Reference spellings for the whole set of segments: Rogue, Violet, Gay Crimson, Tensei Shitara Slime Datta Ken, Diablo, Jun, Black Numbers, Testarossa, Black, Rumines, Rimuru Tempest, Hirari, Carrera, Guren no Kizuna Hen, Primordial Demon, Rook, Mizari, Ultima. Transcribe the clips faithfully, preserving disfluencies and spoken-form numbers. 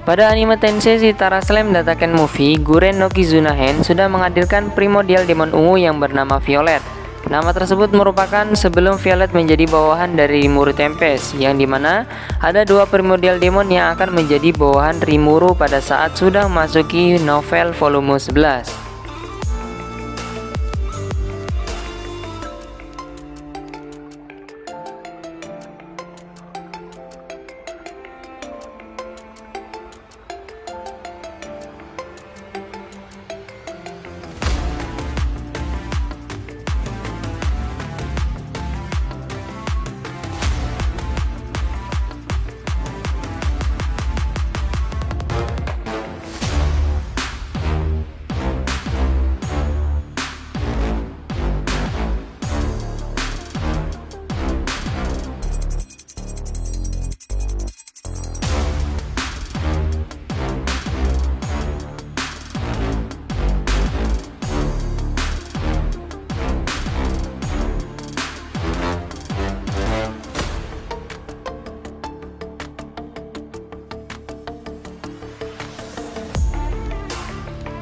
Pada anime Tensei Shitara Slime Datta Ken Movie, Guren no Kizuna Hen sudah menghadirkan primordial demon ungu yang bernama Violet. Nama tersebut merupakan sebelum Violet menjadi bawahan dari Rimuru Tempest, yang dimana ada dua primordial demon yang akan menjadi bawahan Rimuru pada saat sudah memasuki novel volume sebelas.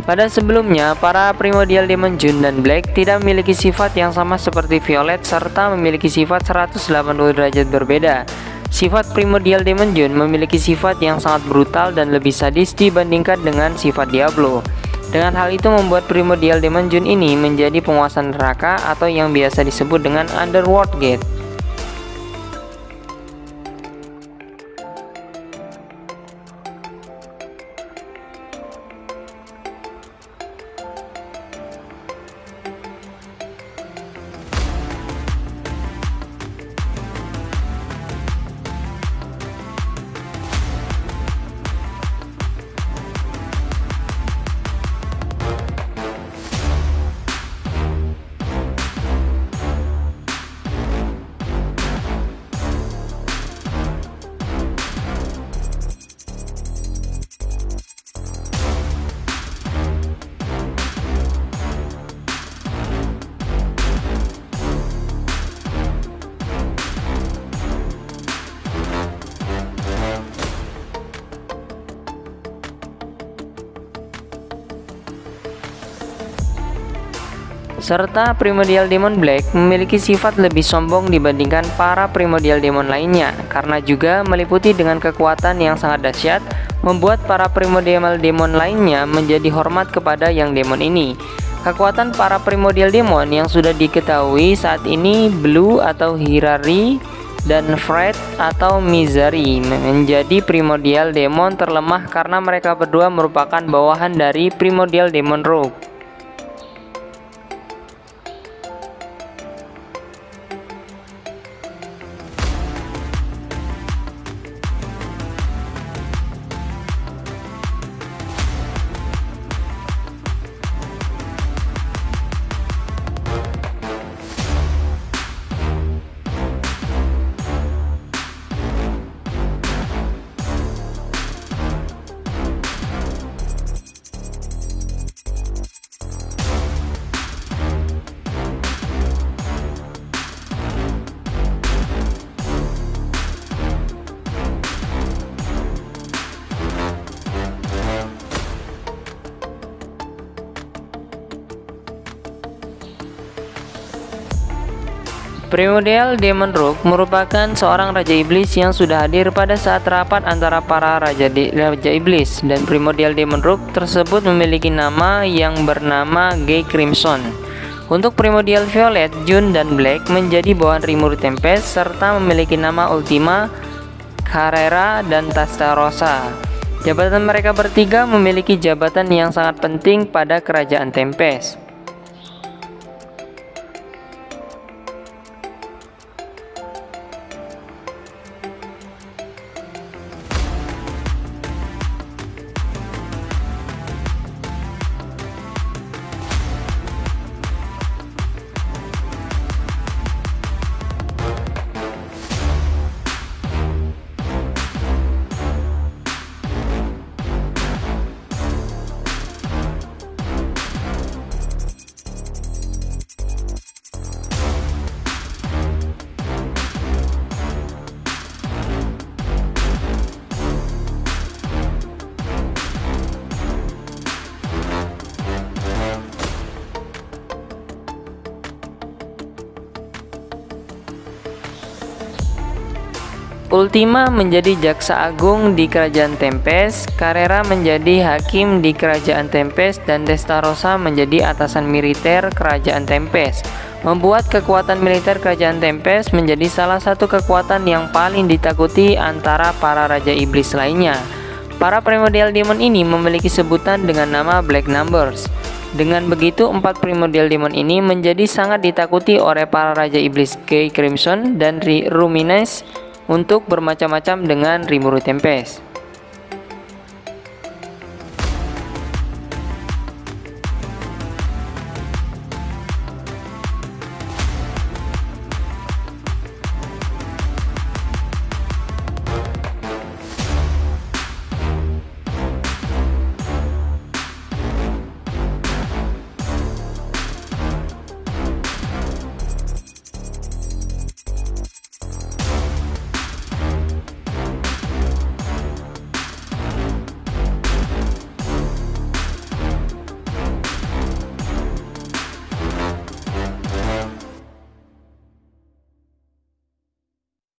Pada sebelumnya, para primordial demon Jun dan Black tidak memiliki sifat yang sama seperti Violet serta memiliki sifat seratus delapan puluh derajat berbeda. Sifat primordial demon Jun memiliki sifat yang sangat brutal dan lebih sadis dibandingkan dengan sifat Diablo. Dengan hal itu membuat primordial demon Jun ini menjadi penguasa neraka atau yang biasa disebut dengan Underworld Gate. Serta primordial demon Black memiliki sifat lebih sombong dibandingkan para primordial demon lainnya, karena juga meliputi dengan kekuatan yang sangat dahsyat, membuat para primordial demon lainnya menjadi hormat kepada yang demon ini. Kekuatan para primordial demon yang sudah diketahui saat ini, Blue atau Hirari dan Fred atau Mizari menjadi primordial demon terlemah karena mereka berdua merupakan bawahan dari primordial demon Rogue. Primordial Demon Rook merupakan seorang raja iblis yang sudah hadir pada saat rapat antara para raja, raja iblis, dan primordial demon Rook tersebut memiliki nama yang bernama Gay Crimson. Untuk primordial Violet, Jun dan Black menjadi bawahan Rimuru Tempest serta memiliki nama Ultima, Carrera dan Testarossa. Jabatan mereka bertiga memiliki jabatan yang sangat penting pada kerajaan Tempest. Ultima menjadi jaksa agung di Kerajaan Tempest, Carrera menjadi hakim di Kerajaan Tempest, dan Testarossa menjadi atasan militer Kerajaan Tempest, membuat kekuatan militer Kerajaan Tempest menjadi salah satu kekuatan yang paling ditakuti antara para raja iblis lainnya. Para primordial demon ini memiliki sebutan dengan nama Black Numbers. Dengan begitu, empat primordial demon ini menjadi sangat ditakuti oleh para raja iblis Gay Crimson dan Rumines untuk bermacam-macam dengan Rimuru Tempest.